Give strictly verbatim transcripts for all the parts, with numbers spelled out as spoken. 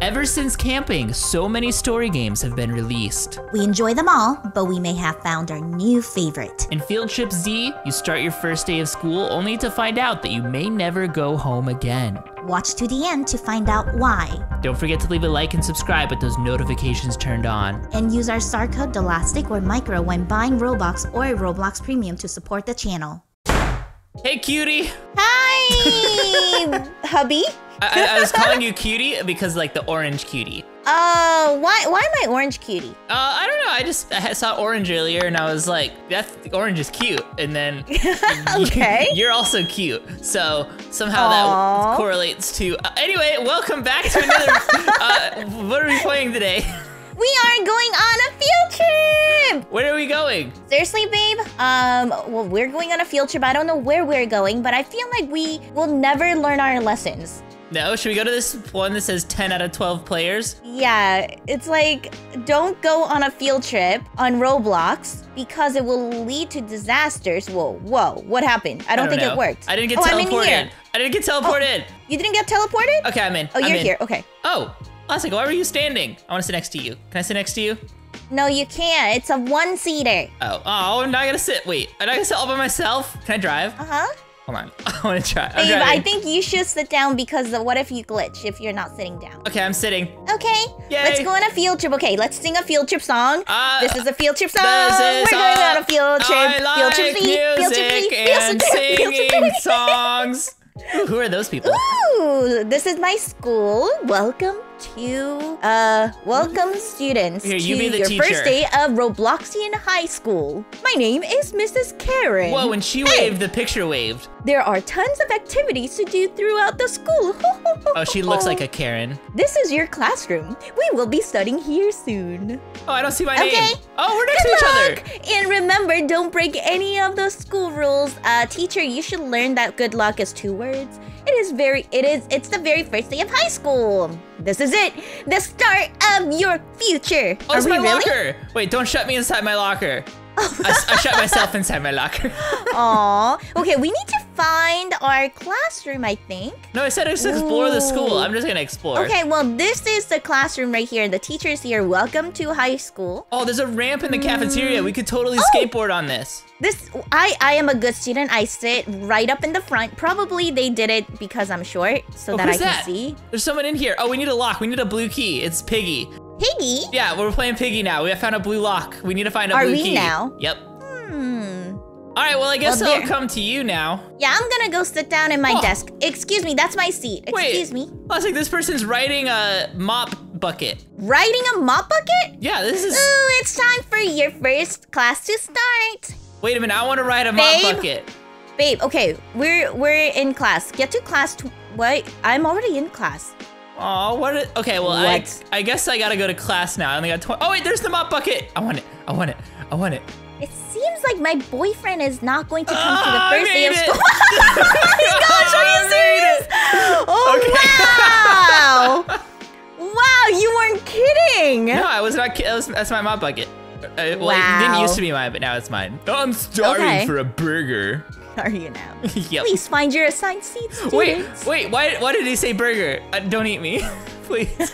Ever since camping, so many story games have been released. We enjoy them all, but we may have found our new favorite. In Field Trip Z, you start your first day of school only to find out that you may never go home again. Watch to the end to find out why. Don't forget to leave a like and subscribe with those notifications turned on. And use our star code Dollastic or Micro when buying Robux or Roblox Premium to support the channel. Hey, cutie! Hi! Hubby? I, I was calling you cutie because, like, the orange cutie. Oh, uh, why Why am I orange cutie? Uh, I don't know. I just I saw orange earlier, and I was like, that's orange is cute. And then okay. you, you're also cute. So somehow Aww. That correlates to... Uh, anyway, welcome back to another... uh, what are we playing today? We are going on a field trip! Where are we going? Seriously, babe? Um, well, we're going on a field trip. I don't know where we're going, but I feel like we will never learn our lessons. No? Should we go to this one that says ten out of twelve players? Yeah, it's like, don't go on a field trip on Roblox because it will lead to disasters. Whoa, whoa, what happened? I don't, I don't think know. It worked. I didn't get oh, teleported. I didn't get teleported. Oh, you didn't get teleported? Okay, I'm in. Oh, I'm you're in. Here. Okay. Oh. Classic, why were you standing? I want to sit next to you. Can I sit next to you? No, you can't. It's a one-seater. Oh, oh, I'm not gonna sit. Wait, I'm not gonna sit all by myself. Can I drive? Uh-huh. Hold on. I want to try. Babe, I think you should sit down because of what if you glitch if you're not sitting down? Okay, I'm sitting. Okay. Yay. Let's go on a field trip. Okay, let's sing a field trip song. Uh, this is a field trip song. We're going on a field trip. I like field trip music and singing songs. Ooh, who are those people? Ooh, this is my school. Welcome to, uh, welcome students Here, you to be the your teacher. First day of Robloxian High School. My name is Missus Karen. Whoa, when she hey. waved, the picture waved. There are tons of activities to do throughout the school. Oh, she looks like a Karen. This is your classroom. We will be studying here soon. Oh, I don't see my okay. name. Oh, we're next good to each luck. Other. And remember, don't break any of the school rules. Uh, teacher, you should learn that good luck is two words. It is very, it is, it's the very first day of high school. This is it, the start of your future. Oh, it's my locker. Really? Wait, don't shut me inside my locker. Oh. I, I shut myself inside my locker. Aw, okay, we need to find our classroom, I think. No, I said I just explore Ooh. The school. I'm just gonna explore. Okay, well, this is the classroom right here. The teacher's here. Welcome to high school. Oh, there's a ramp in the cafeteria. Mm. We could totally oh. skateboard on this. This, I, I am a good student. I sit right up in the front. Probably they did it because I'm short so oh, that I can that? see. There's someone in here. Oh, we need a lock. We need a blue key. It's Piggy. Piggy? Yeah, we're playing Piggy now. We have found a blue lock. We need to find a Are blue we key. now? Yep. Hmm. All right, well, I guess well, I'll come to you now. Yeah, I'm gonna go sit down in my oh. desk. Excuse me, that's my seat. Excuse Wait. me. I was like, this person's riding a mop bucket. Riding a mop bucket? Yeah, this is- Ooh, it's time for your first class to start. Wait a minute, I wanna ride a Babe. mop bucket. Babe, okay, we're we're in class. Get to class, tw what? I'm already in class. Oh, what? Is, okay, well, I, I guess I gotta go to class now. I only got twenty. Oh, wait, there's the mop bucket. I want it. I want it. I want it. It seems like my boyfriend is not going to come oh, to the first I day of school. Oh my gosh, are you serious? Oh, okay. Wow. Wow, you weren't kidding. No, I was not kidding. That's my mop bucket. I, well, wow. It didn't used to be mine, but now it's mine. Oh, I'm starving okay. for a burger. Are you now? Yep. Please find your assigned seats, students. Wait, wait, why, why did he say burger? Uh, don't eat me. Please.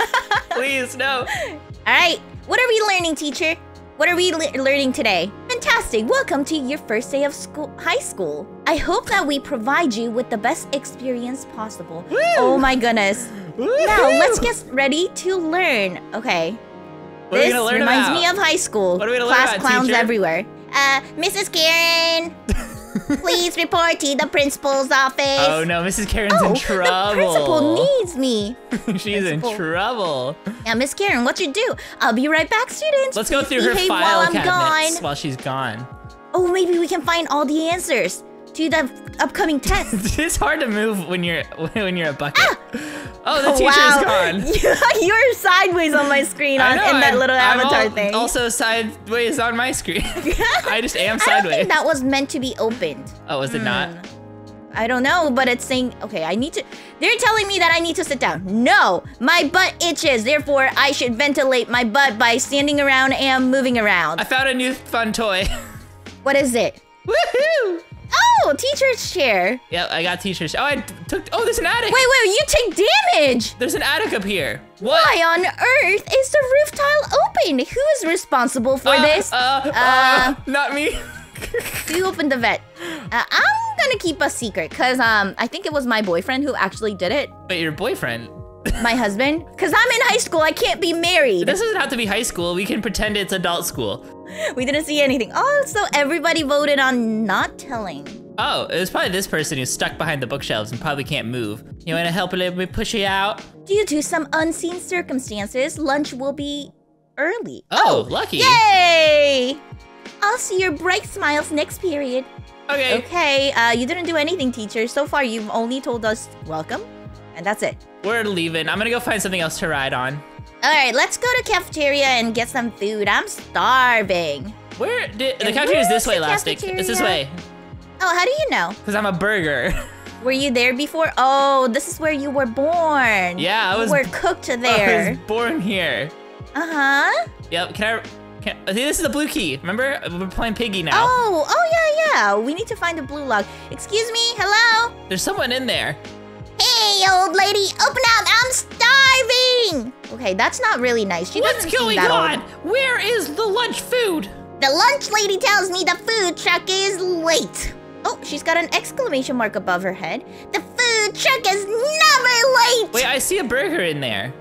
Please, no. All right. What are we learning, teacher? What are we le learning today? Fantastic. Welcome to your first day of school, high school. I hope that we provide you with the best experience possible. Woo! Oh, my goodness. Woo-hoo! Now, let's get ready to learn. Okay. What this are we gonna learn reminds about? me of high school. What are we gonna Class learn about, clowns teacher? everywhere. Uh, Missus Karen. Please report to the principal's office. Oh no, Missus Karen's oh, in trouble. The principal needs me. She's principal. in trouble. Yeah, Miss Karen, what you do? I'll be right back, students. Let's Please go through her file while cabinets gone. while she's gone. Oh, maybe we can find all the answers to the upcoming test. It's hard to move when you're when you're a bucket. Ah! Oh, the teacher's wow. gone. You're sideways on my screen on, I know, in that I'm, little avatar I'm all, thing. Also sideways on my screen. I just am sideways. I don't think that was meant to be opened. Oh, was it mm. not? I don't know, but it's saying, okay, I need to, they're telling me that I need to sit down. No, my butt itches. Therefore, I should ventilate my butt by standing around and moving around. I found a new fun toy. What is it? Woohoo! Oh! Oh, teacher's chair. Yep, I got teacher's chair. Oh, I took, oh, there's an attic. Wait, wait, you take damage. There's an attic up here. What? Why on earth is the roof tile open? Who is responsible for uh, this? Uh, uh, uh, not me. You opened the vet. Uh, I'm gonna keep a secret, cause um, I think it was my boyfriend who actually did it. Wait, your boyfriend? My husband? Cause I'm in high school, I can't be married. This doesn't have to be high school, we can pretend it's adult school. We didn't see anything. Oh, so everybody voted on not telling. Oh, it was probably this person who's stuck behind the bookshelves and probably can't move. You wanna help a little bit push it out? Due to some unseen circumstances, lunch will be early. Oh, oh lucky. Yay! I'll see your bright smiles next period. Okay. Okay, uh, you didn't do anything, teacher. So far, you've only told us welcome, and that's it. We're leaving. I'm gonna go find something else to ride on. All right, let's go to cafeteria and get some food. I'm starving. Where did the cafeteria is this way, Elastic? It's this way. Oh, how do you know? Because I'm a burger. Were you there before? Oh, this is where you were born. Yeah, I was. You were cooked there. I was born here. Uh huh. Yep. Can I? Can, this is the blue key. Remember, we're playing Piggy now. Oh, oh yeah, yeah. We need to find the blue log. Excuse me, hello. There's someone in there. Hey, old lady, open up. I'm starving. Okay, that's not really nice. She What's doesn't going seem that on? Old. Where is the lunch food? The lunch lady tells me the food truck is late. Oh, she's got an exclamation mark above her head. The food truck is never late. Wait, I see a burger in there.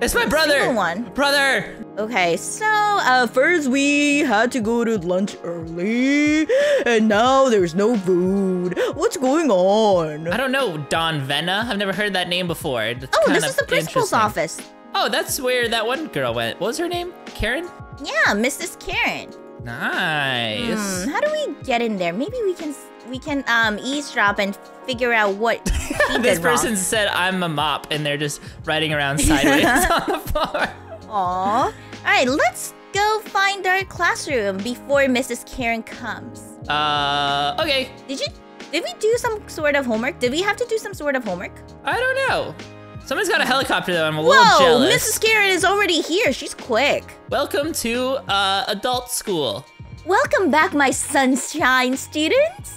It's my brother. One. Brother. Okay, so uh, first we had to go to lunch early, and now there's no food. What's going on? I don't know, Don Venna. I've never heard that name before. It's oh, this is the principal's office. Oh, that's where that one girl went. What was her name? Karen? Yeah, Missus Karen. Nice. Hmm, how do we get in there? Maybe we can we can um, eavesdrop and figure out what she did This person wrong. Said, I'm a mop, and they're just riding around sideways on the floor. Aw. All right, let's go find our classroom before Missus Karen comes. Uh, okay. Did you, did we do some sort of homework? Did we have to do some sort of homework? I don't know. Someone's got a helicopter though, I'm a Whoa, little jealous. Missus Karen is already here, she's quick. Welcome to, uh, adult school. Welcome back, my sunshine students.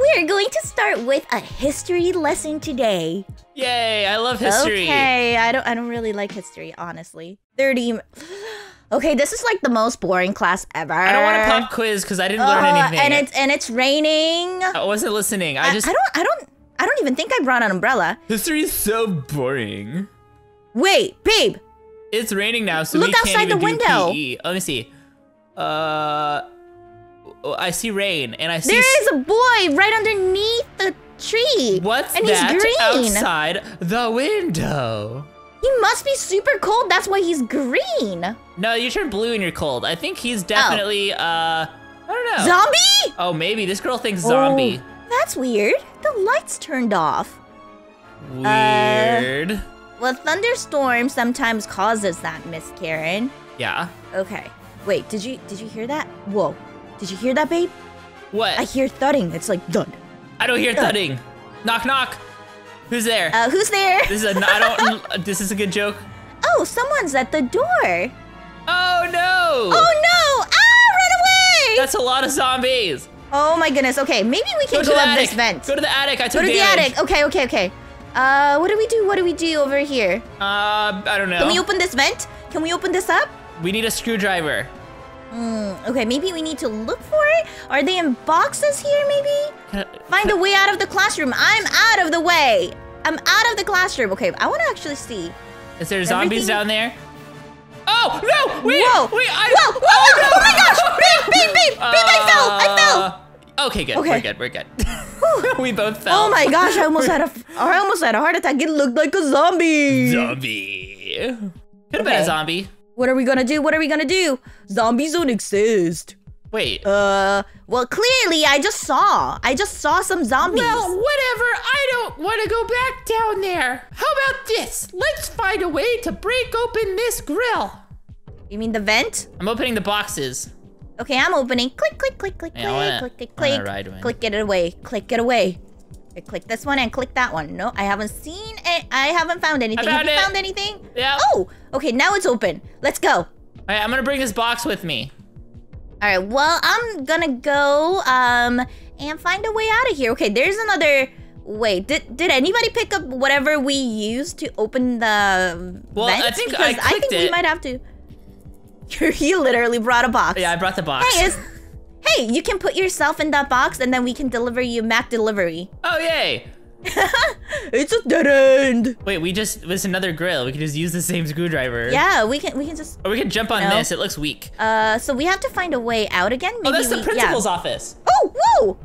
We are going to start with a history lesson today. Yay, I love history. Okay, I don't I don't really like history, honestly. thirty Okay, this is like the most boring class ever. I don't want to pop quiz cuz I didn't uh, learn anything. And it's and it's raining. I wasn't listening. I, I just I don't I don't I don't even think I brought an umbrella. History is so boring. Wait, babe. It's raining now, so Look we can't outside even the window. P E. Let me see. Uh I see rain and I see There is a boy right underneath the tree. What's and that he's green. Outside the window? He must be super cold. That's why he's green. No, you turn blue and you're cold. I think he's definitely, oh. uh, I don't know. Zombie? Oh, maybe. This girl thinks zombie. Oh, that's weird. The lights turned off. Weird. Uh, well, thunderstorms sometimes causes that, Miss Karen. Yeah. Okay. Wait, did you, did you hear that? Whoa. Did you hear that, babe? What? I hear thudding. It's like thud. I don't hear thudding. Knock, knock. Who's there? Uh, who's there? This is a, I don't, this is a good joke. Oh, someone's at the door. Oh, no. Oh, no. Ah, run away. That's a lot of zombies. Oh, my goodness. Okay, maybe we can go, go up this vent. Go to the attic. I took damage. Go to damage. the attic. Okay, okay, okay. Uh, what do we do? What do we do over here? Uh, I don't know. Can we open this vent? Can we open this up? We need a screwdriver. Mm, okay, maybe we need to look for it. Are they in boxes here, maybe? Can I, Find a way out of the classroom. I'm out of the way. I'm out of the classroom. Okay, I want to actually see. Is there zombies Everything... down there? Oh, no! Wait, whoa. wait, I... Whoa, whoa, oh, no. oh my gosh! Beep, beep, beep, beep, uh, I fell, I fell! Okay, good, okay. we're good, we're good. We both fell. Oh my gosh, I almost had a, I almost had a heart attack. It looked like a zombie. Zombie. Could have okay. been a zombie. What are we gonna do? What are we gonna do? Zombies don't exist. Wait. Uh, well, clearly I just saw. I just saw some zombies. Well, whatever. I don't want to go back down there. How about this? Let's find a way to break open this grill. You mean the vent? I'm opening the boxes. Okay, I'm opening. Click, click, click, click, yeah, wanna, click, click, click, click. Click it away. Click it away. I click this one and click that one. No, I haven't seen it. I haven't found anything. I found Have you it. found anything? Yeah. Oh, okay. Now it's open. Let's go. All right, I'm gonna bring this box with me. All right. Well, I'm gonna go um and find a way out of here. Okay, there's another... Wait, did, did anybody pick up whatever we used to open the well, vent? I think because I clicked I think it. we might have to... You literally brought a box. Yeah, I brought the box. Hey, it's... Hey, you can put yourself in that box and then we can deliver you Mac delivery. Oh, yay. It's a dead end. Wait, we just, this another grill. We can just use the same screwdriver. Yeah, we can we can just. Or we can jump on you know. this. It looks weak. Uh, so we have to find a way out again. Maybe oh, that's we, the principal's yeah. office. Oh, whoa.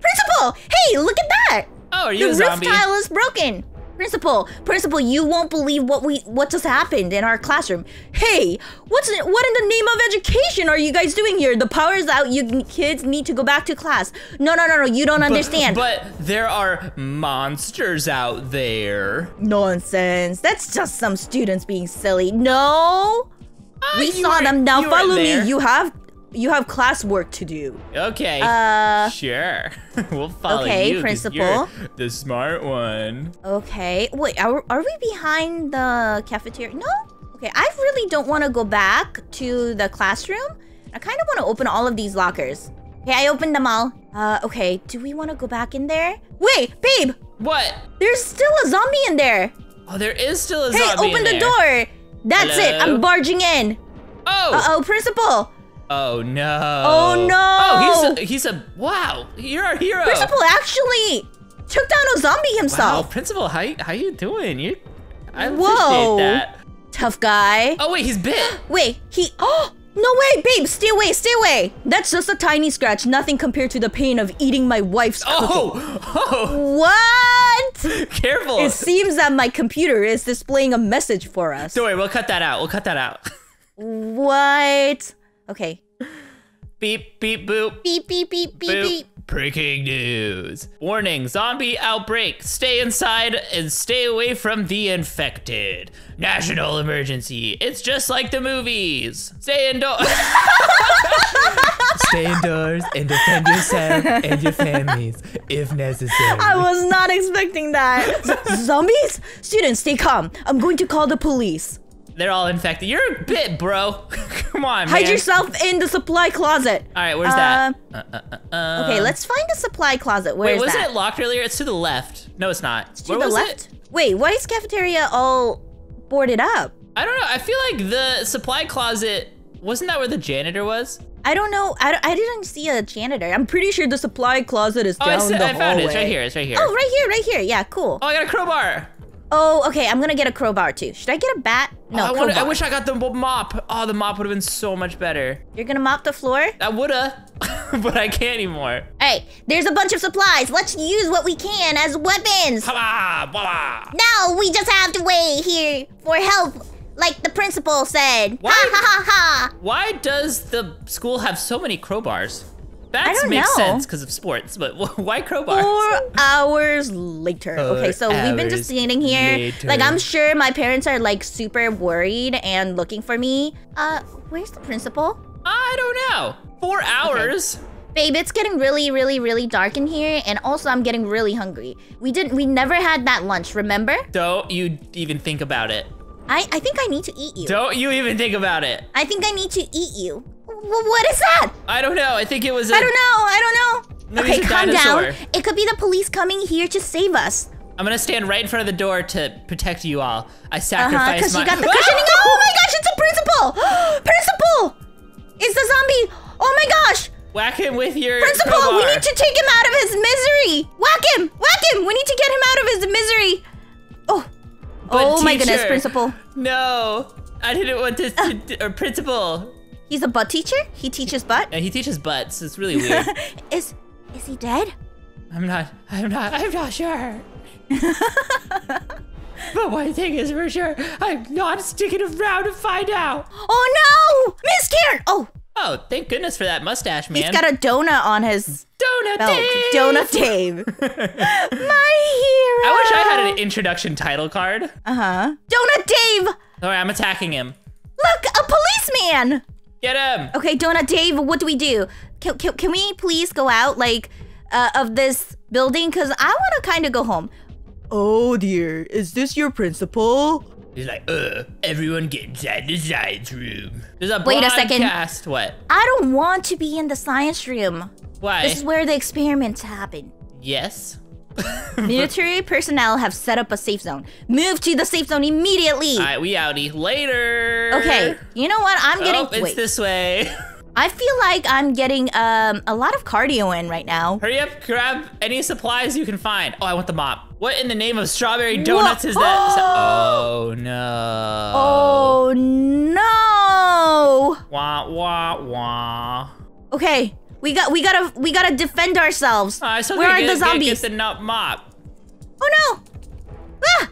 Principal, hey, look at that. Oh, are you the a zombie? The roof tile is broken. Principal, Principal, you won't believe what we what just happened in our classroom. Hey, what's what in the name of education are you guys doing here? The power's out. You kids need to go back to class. No, no, no, no. You don't but, understand. But there are monsters out there. Nonsense. That's just some students being silly. No, uh, we saw were, them. Now follow me. You have you have classwork to do. Okay. Uh, sure. We'll follow okay, you. Okay, Principal. You're the smart one. Okay. Wait, are, are we behind the cafeteria? No? Okay, I really don't want to go back to the classroom. I kind of want to open all of these lockers. Okay, I opened them all. Uh, okay, do we want to go back in there? Wait, babe! What? There's still a zombie in there. Oh, there is still a hey, zombie in there. Hey, open the door. That's Hello? it. I'm barging in. Oh! Uh-oh, Principal. Oh no! Oh no! Oh, he's a, he's a wow! You're our hero. Principal actually took down a zombie himself. Wow, Principal, how how you doing? You, I Whoa. appreciate that. Tough guy. Oh wait, he's bit. Wait, he. Oh no way, babe! Stay away! Stay away! That's just a tiny scratch. Nothing compared to the pain of eating my wife's oh. cooking. Oh! What? Careful! It seems that my computer is displaying a message for us. Don't worry, we'll cut that out. We'll cut that out. What? Okay. Beep, beep, boop. Beep, beep, beep, beep, boop. beep. Breaking news. Warning, zombie outbreak. Stay inside and stay away from the infected. National emergency. It's just like the movies. Stay indoors. Stay indoors and defend yourself and your families if necessary. I was not expecting that. Zombies? Students, stay calm. I'm going to call the police. They're all infected. You're a bit, bro. Come on, man. Hide yourself in the supply closet. All right, where's uh, that? Uh, uh, uh, okay, let's find the supply closet. Where wait, is was that? Wasn't it locked earlier? It's to the left. No, it's not. It's to Where the was left? It? Wait, why is cafeteria all boarded up? I don't know. I feel like the supply closet, wasn't that where the janitor was? I don't know. I, don't, I didn't see a janitor. I'm pretty sure the supply closet is oh, down I said, the hallway. I found hallway. it. It's right here. It's right here. Oh, right here, right here. Yeah, cool. Oh, I got a crowbar. Oh, okay, I'm gonna get a crowbar too. Should I get a bat? No, oh, I, wanna, I wish I got the mop. Oh, the mop would've been so much better. You're gonna mop the floor? I would've, but I can't anymore. Hey, there's a bunch of supplies. Let's use what we can as weapons. Ha-ba, ba-ba. Now we just have to wait here for help, like the principal said. Why, ha ha ha ha. Why does the school have so many crowbars? That makes know. sense because of sports, but why crowbars? Four hours later. Four okay, so we've been just standing here. Later. Like, I'm sure my parents are like super worried and looking for me. Uh, where's the principal? I don't know. Four hours. Okay. Babe, it's getting really, really, really dark in here, and also I'm getting really hungry. We didn't. We never had that lunch. Remember? Don't you even think about it. I I think I need to eat you. Don't you even think about it. I think I need to eat you. What is that? I don't know. I think it was a... I don't know. I don't know. Okay, calm down. It could be the police coming here to save us. I'm going to stand right in front of the door to protect you all. I sacrificed uh-huh, my... Because you got the cushioning. Oh my gosh, it's a principal. Principal. It's a zombie. Oh my gosh. Whack him with your Principal, crowbar. We need to take him out of his misery. Whack him. Whack him. We need to get him out of his misery. Oh. But oh teacher, my goodness, Principal. No. I didn't want this to... Uh. Or Principal... He's a butt teacher? He teaches butt? Yeah, he teaches butts. It's really weird. is is he dead? I'm not, I'm not, I'm not sure. But one thing is for sure, I'm not sticking around to find out. Oh no! Miss Karen! Oh! Oh, thank goodness for that mustache, man. He's got a donut on his Donut belt. Dave! Donut Dave. My hero! I wish I had an introduction title card. Uh-huh. Donut Dave! Alright, I'm attacking him. Look, a policeman! Get him! Okay, Donut Dave, what do we do? Can, can, can we please go out, like, uh, of this building? Because I want to kind of go home. Oh, dear. Is this your principal? He's like, uh, everyone get inside the science room. There's a Wait broadcast. a second. What? I don't want to be in the science room. Why? This is where the experiments happen. Yes. Military personnel have set up a safe zone. Move to the safe zone immediately. All right, we outie. Later. Okay, you know what? I'm getting... Oh, it's wait. This way. I feel like I'm getting um, a lot of cardio in right now. Hurry up, grab any supplies you can find. Oh, I want the mop. What in the name of strawberry donuts Whoa. is that? Is that oh, no. Oh, no. Wah, wah, wah. Okay. We got, we gotta, we gotta defend ourselves. Uh, so Where are get, the zombies? Get the nut mop. Oh no! Ah!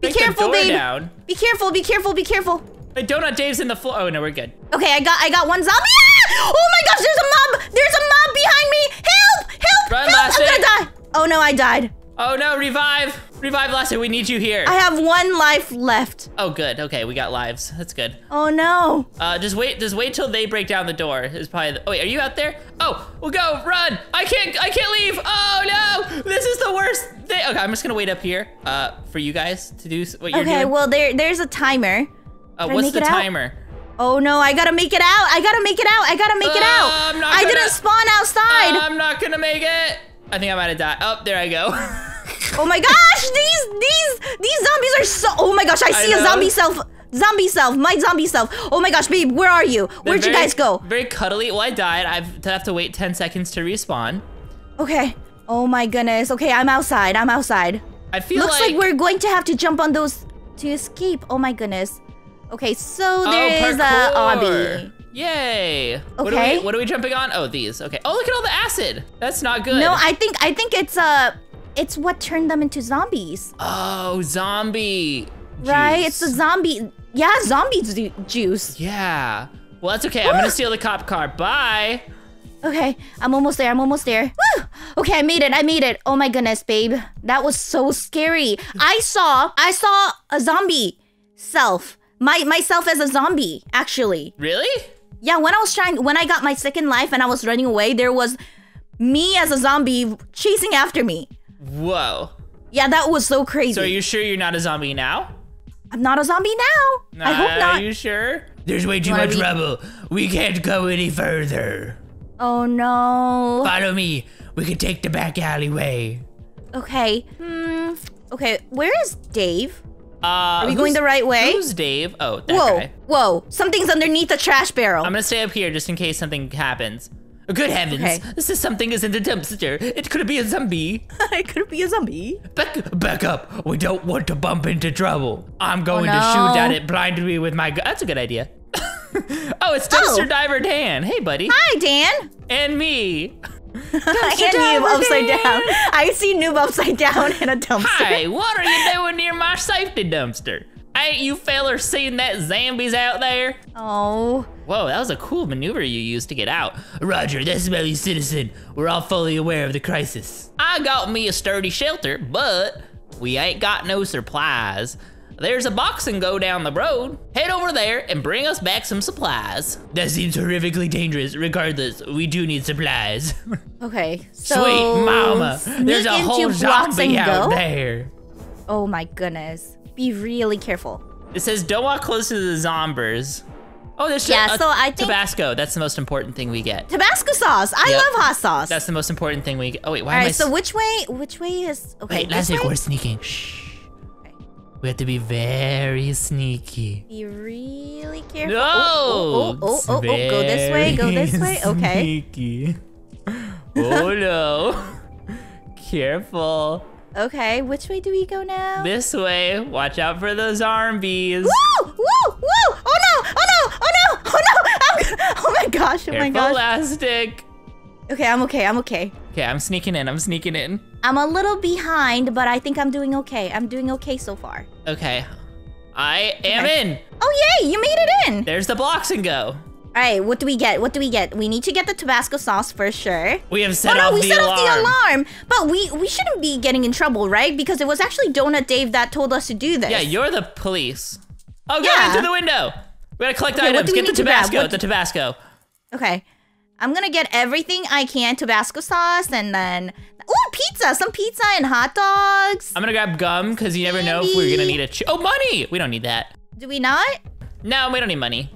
Be Break careful, babe. Down. Be careful, be careful, be careful. My Donut Dave's in the floor. Oh no, we're good. Okay, I got, I got one zombie. Ah! Oh my gosh, there's a mob! There's a mob behind me! Help! Help! Run, help! Lassie. I'm gonna die! Oh no, I died. Oh no, revive! Revive, Lassie. We need you here. I have one life left. Oh good. Okay, we got lives. That's good. Oh no. Uh, just wait. Just wait till they break down the door. Is probably. The, oh wait, are you out there? Oh, we'll go. Run! I can't. I can't leave. Oh no! This is the worst thing. Okay, I'm just gonna wait up here. Uh, for you guys to do what you're okay, doing. Okay. Well, there. There's a timer. Uh, what's the timer? Out? Oh no! I gotta make it out. I gotta make it out. I gotta make uh, it out. I'm not I gonna, didn't spawn outside. Uh, I'm not gonna make it. I think I might have died. Oh, there I go. Oh my gosh, these these these zombies are so. Oh my gosh, I see I a zombie self, zombie self, my zombie self. Oh my gosh, babe, where are you? They're Where'd very, you guys go? Very cuddly. Well, I died. I've have to wait ten seconds to respawn. Okay. Oh my goodness. Okay, I'm outside. I'm outside. I feel Looks like, like we're going to have to jump on those to escape. Oh my goodness. Okay, so there oh, is parkour. a obby. Yay! Okay. What are, we, what are we jumping on? Oh, these. Okay. Oh, look at all the acid. That's not good. No, I think I think it's uh, it's what turned them into zombies. Oh, zombie. Juice. Right? It's the zombie. Yeah, zombie ju juice. Yeah. Well, that's okay. Woo! I'm gonna steal the cop car. Bye. Okay, I'm almost there. I'm almost there. Woo! Okay, I made it. I made it. Oh my goodness, babe, that was so scary. I saw I saw a zombie self. My myself as a zombie, actually. Really? Yeah, when I was trying, when I got my second life and I was running away, there was me as a zombie chasing after me. Whoa. Yeah, that was so crazy. So are you sure you're not a zombie now? I'm not a zombie now. Uh, I hope not. Are you sure? There's way too much rubble. We can't go any further. Oh, no. Follow me. We can take the back alleyway. Okay. Hmm. Okay, where is Dave? Uh, Are we going the right way? Who's Dave? Oh, that whoa, guy. Whoa, something's underneath the trash barrel. I'm gonna stay up here just in case something happens. Oh, good heavens, okay. This is something is in the dumpster. It could be a zombie. It could be a zombie. Back, back up, we don't want to bump into trouble. I'm going oh, no. to shoot at it blindly with my gun. That's a good idea. Oh, it's Dumpster oh. Diver Dan. Hey, buddy. Hi, Dan. And me. I can't noob upside man. down. I see noob upside down in a dumpster. Hi, what are you doing near my safety dumpster? Ain't you fellers seen that zombies out there? Oh. Whoa, that was a cool maneuver you used to get out. Roger, that smelly citizen. We're all fully aware of the crisis. I got me a sturdy shelter, but we ain't got no supplies. There's a box and go down the road. Head over there and bring us back some supplies. That seems horrifically dangerous. Regardless, we do need supplies. Okay, so sweet mama, there's a whole zombie out there. Oh my goodness. Be really careful. It says don't walk close to the zombies. Oh, there's yeah, a, so I think Tabasco. That's the most important thing we get. Tabasco sauce. I yep. love hot sauce. That's the most important thing we get. Oh wait, why All am right, I so which way, which way is, okay. Wait, last week we're sneaking. Shh. We have to be very sneaky. Be really careful. No! Oh, oh, oh, oh, oh, oh. Go this way, go this way. Okay. Sneaky. Oh, no. Careful. Okay, which way do we go now? This way. Watch out for those zombies. Woo! Woo! Woo! Oh, no! Oh, no! Oh, no! Oh, no! I'm, oh, my gosh. Oh, careful, my gosh. Elastic. Okay, I'm okay. I'm okay. Okay, I'm sneaking in. I'm sneaking in. I'm a little behind, but I think I'm doing okay. I'm doing okay so far. Okay. I am okay. in. Oh, yay. You made it in. There's the blocks and go. All right. What do we get? What do we get? We need to get the Tabasco sauce for sure. We have set oh, off no, we the set alarm. off the alarm. But we, we shouldn't be getting in trouble, right? Because it was actually Donut Dave that told us to do this. Yeah, you're the police. Oh, go yeah. into the window. We got to collect okay, items. Get the Tabasco. The Tabasco. Okay. I'm going to get everything I can. Tabasco sauce and then... Ooh, pizza! Some pizza and hot dogs. I'm gonna grab gum because you never know if we're gonna need a. Ch oh, money! We don't need that. Do we not? No, we don't need money.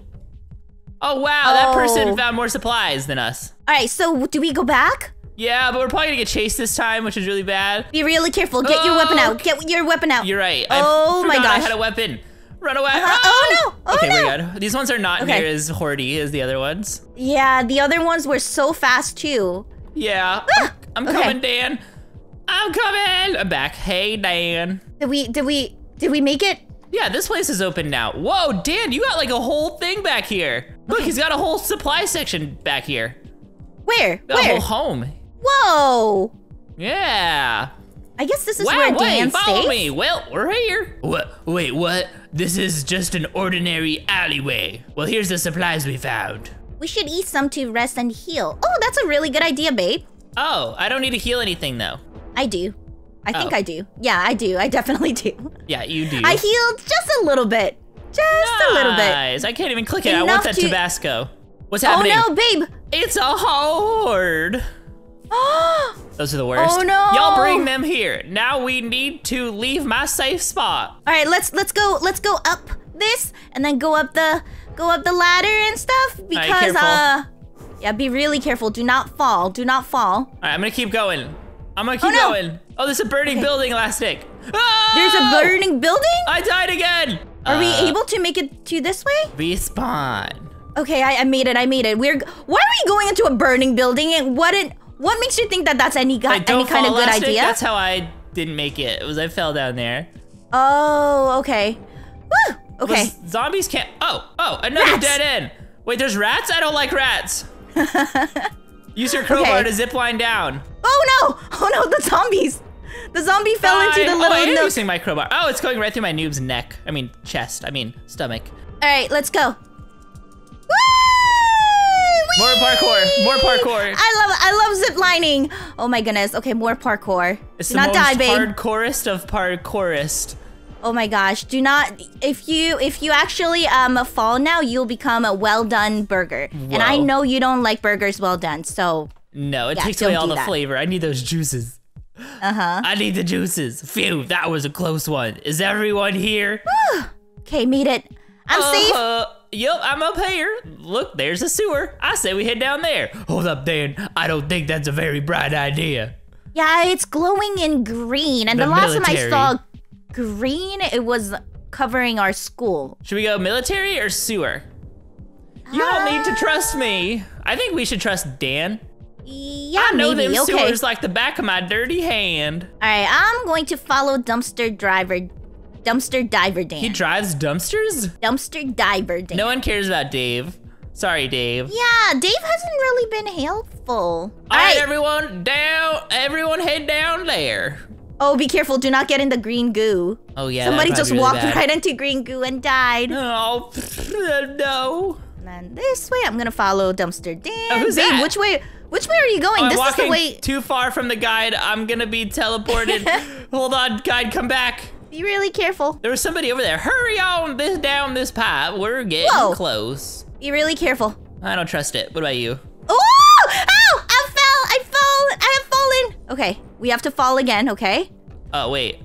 Oh, wow. Oh. That person found more supplies than us. All right, so do we go back? Yeah, but we're probably going to get chased this time, which is really bad. Be really careful. Get oh. your weapon out. Get your weapon out. You're right. I oh, my gosh. I had a weapon. Run away. Uh-huh. Oh, oh, no. Oh, okay, no. We're good. These ones are not okay. near as hoardy as the other ones. Yeah, the other ones were so fast, too. Yeah. Ah! I'm, I'm okay. coming, Dan. I'm coming. I'm back. Hey, Dan. Did we, did we, did we make it? Yeah, this place is open now. Whoa, Dan, you got like a whole thing back here. Look, okay. he's got a whole supply section back here. Where? The whole home. Whoa. Yeah. I guess this is wow, where wait, Dan stays. Follow me. Well, we're here. What? Wait, what? This is just an ordinary alleyway. Well, here's the supplies we found. We should eat some to rest and heal. Oh, that's a really good idea, babe. Oh, I don't need to heal anything, though. I do. I oh. think I do. Yeah, I do. I definitely do. Yeah, you do. I healed just a little bit. Just nice. a little bit. I can't even click it. Enough I want that to... Tabasco. What's happening? Oh, no, babe. It's a horde. Those are the worst. Oh, no. Y'all bring them here. Now we need to leave my safe spot. All right, let's let's go. Let's go up this and then go up the go up the ladder and stuff because right, uh yeah, be really careful. Do not fall. Do not fall. All right, I'm going to keep going. I'm gonna keep oh, no. going. Oh, there's a burning okay. building, Elastic. Oh! There's a burning building? I died again. Are uh, we able to make it to this way? Respawn. Okay, I, I made it. I made it. We're. Why are we going into a burning building? And what? It, what makes you think that that's any, any kind of good Elastic. idea? That's how I didn't make it. It was I fell down there. Oh, okay. Woo! Okay. Well, zombies can't. Oh, oh, another rats. dead end. Wait, there's rats? I don't like rats. Use your crowbar okay. to zip line down. Oh no! Oh no! The zombies! The zombie fell Fine. into the little. Oh, I am using my crowbar. Oh, it's going right through my noob's neck. I mean chest. I mean stomach. All right, let's go. Whee! More parkour! More parkour! I love I love zip lining. Oh my goodness. Okay, more parkour. It's Do the not most die, babe. Hardcorest of parkourist. Oh my gosh! Do not if you if you actually um fall now, you'll become a well done burger. Whoa. And I know you don't like burgers well done, so no, it yeah, takes away all the that. flavor. I need those juices. Uh huh. I need the juices. Phew, that was a close one. Is everyone here? Okay, made it. I'm uh, safe. Uh, yep, I'm up here. Look, there's a sewer. I say we head down there. Hold up, Dan. I don't think that's a very bright idea. Yeah, it's glowing in green, and the, the last military. time I saw. Green, it was covering our school. Should we go military or sewer? You don't uh, need to trust me. I think we should trust Dan. Yeah, I know maybe. them okay. sewers like the back of my dirty hand. All right, I'm going to follow Dumpster Driver, Dumpster Diver Dan. He drives dumpsters? Dumpster Diver Dan. No one cares about Dave. Sorry, Dave. Yeah, Dave hasn't really been helpful. All, All right, right, everyone down. Everyone head down there. Oh, be careful. Do not get in the green goo. Oh, yeah. Somebody just really walked bad. right into green goo and died. Oh, no. And then this way, I'm going to follow Dumpster Dan. Oh, who's Babe, that? Which way, which way are you going? Oh, this is the way. Too far from the guide. I'm going to be teleported. Hold on, guide. Come back. Be really careful. There was somebody over there. Hurry on this down this path. We're getting Whoa. close. Be really careful. I don't trust it. What about you? Oh, ow! I fell. I fell. I have fallen. Okay. We have to fall again, okay? Oh, wait.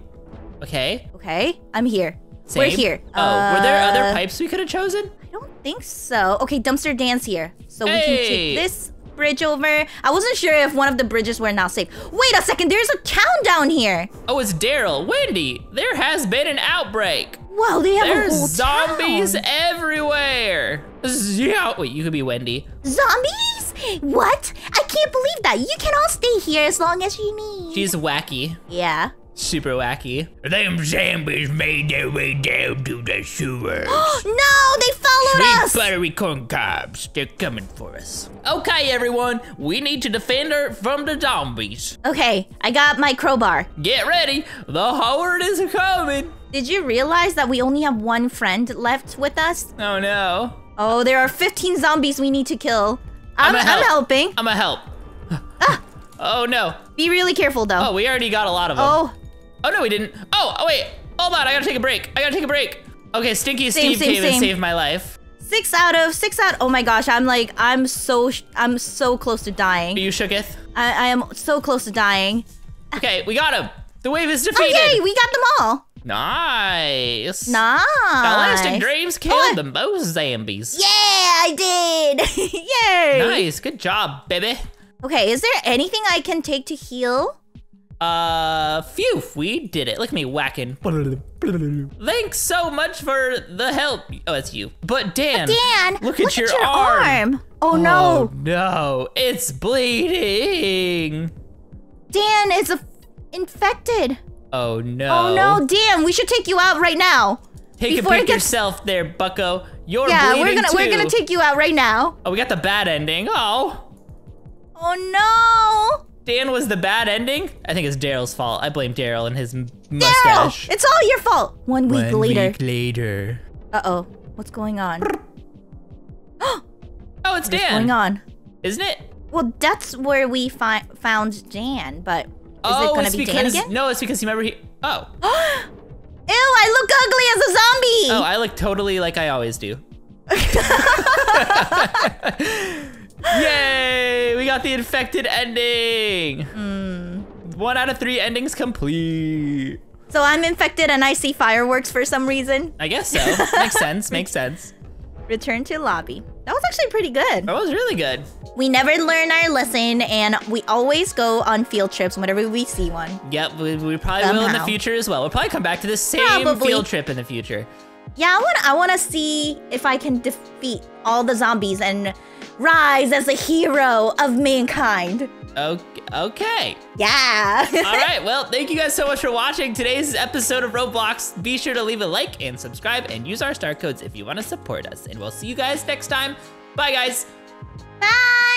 Okay. Okay, I'm here. Same. We're here. Oh, uh, were there other pipes we could have chosen? I don't think so. Okay, Dumpster Dan's here. So hey. we can take this bridge over. I wasn't sure if one of the bridges were not safe. Wait a second, there's a town down here. Oh, it's Daryl. Wendy, there has been an outbreak. Wow, they have There's a whole zombies town. everywhere. Yeah. Wait, you could be Wendy. Zombies? What? I can't believe that. You can all stay here as long as you need. She's wacky. Yeah. Super wacky. Them zombies made their way down to the sewers. No, they followed Sweet us. Sweet buttery corn cobs. They're coming for us. Okay, everyone. We need to defend her from the zombies. Okay, I got my crowbar. Get ready. The horde is coming. Did you realize that we only have one friend left with us? Oh, no. Oh, there are fifteen zombies we need to kill. I'm, I'm, help. I'm helping. I'm a help. Ah. Oh, no. Be really careful, though. Oh, we already got a lot of them. Oh. Oh, no, we didn't. Oh, oh wait. Hold on. I got to take a break. I got to take a break. Okay, Stinky same, Steve same, came same. and saved my life. Six out of six out. Oh, my gosh. I'm like, I'm so, sh I'm so close to dying. Are you shooketh? I, I am so close to dying. Okay, we got him. The wave is defeated. Okay, we got them all. Nice. Nice. Dollastic Dreams killed oh. the most zombies. Yeah, I did. Yay. Nice. Good job, baby. Okay, is there anything I can take to heal? Uh, phew, we did it. Look at me whacking. Thanks so much for the help. Oh, that's you. But Dan, but Dan look, look at, at your, your arm. arm. Oh, oh no. no, it's bleeding. Dan is a infected. Oh no. Oh no, Dan, we should take you out right now. Take a peek gets... yourself there, bucko. You're yeah, bleeding we're gonna, too. Yeah, we're gonna take you out right now. Oh, we got the bad ending. Oh. Oh no. Dan was the bad ending? I think it's Daryl's fault. I blame Daryl and his mustache. Daryl, it's all your fault. One week One later. One week later. Uh-oh, what's going on? Oh, it's Dan. What's going on? Isn't it? Well, that's where we fi found Dan, but is oh, it gonna be because, Dan again? No, it's because you remember he, oh. Ew, I look ugly as a zombie. Oh, I look totally like I always do. Yay! We got the infected ending. Mm. One out of three endings complete. So I'm infected and I see fireworks for some reason. I guess so. Makes sense. Makes sense. Return to lobby. That was actually pretty good. That was really good. We never learn our lesson, and we always go on field trips whenever we see one. Yep, we, we probably Somehow. will in the future as well. We'll probably come back to the same probably. field trip in the future. Yeah, I want. I want to see if I can defeat all the zombies and rise as a hero of mankind. Okay. okay. Yeah. All right. Well, thank you guys so much for watching today's episode of Roblox. Be sure to leave a like and subscribe and use our star codes if you want to support us. And we'll see you guys next time. Bye, guys. Bye.